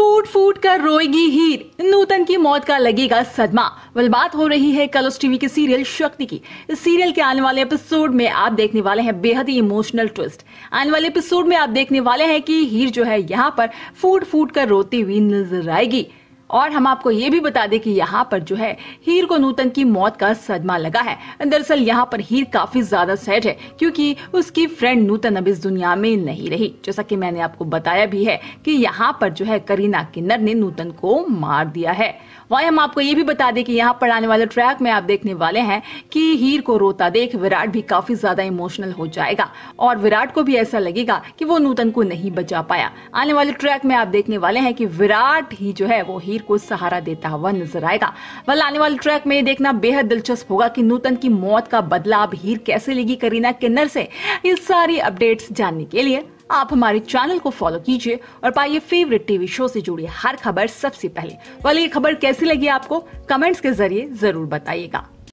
फूट फूट कर रोएगी हीर, नूतन की मौत का लगेगा सदमा। बात हो रही है कलर्स टीवी के सीरियल शक्ति की। इस सीरियल के आने वाले एपिसोड में आप देखने वाले हैं बेहद ही इमोशनल ट्विस्ट। आने वाले एपिसोड में आप देखने वाले हैं कि हीर जो है यहाँ पर फूट फूट कर रोती हुई नजर आएगी। और हम आपको ये भी बता दें कि यहाँ पर जो है हीर को नूतन की मौत का सदमा लगा है। दरअसल यहाँ पर हीर काफी ज्यादा सैड है क्योंकि उसकी फ्रेंड नूतन अब इस दुनिया में नहीं रही। जैसा कि मैंने आपको बताया भी है कि यहाँ पर जो है करीना किन्नर ने नूतन को मार दिया है। वहीं हम आपको ये भी बता दें कि यहाँ पर आने वाले ट्रैक में आप देखने वाले हैं कि हीर को रोता देख विराट भी काफी ज्यादा इमोशनल हो जाएगा और विराट को भी ऐसा लगेगा कि वो नूतन को नहीं बचा पाया। आने वाले ट्रैक में आप देखने वाले हैं कि विराट ही जो है वो हीर को सहारा देता हुआ नजर आएगा। वह आने वाले ट्रैक में देखना बेहद दिलचस्प होगा कि नूतन की मौत का बदला अब हीर कैसे लेगी करीना किन्नर से। ये सारी अपडेट्स जानने के लिए आप हमारे चैनल को फॉलो कीजिए और पाइए फेवरेट टीवी शो से जुड़ी हर खबर सबसे पहले। वाली ये खबर कैसी लगी आपको, कमेंट्स के जरिए जरूर बताइएगा।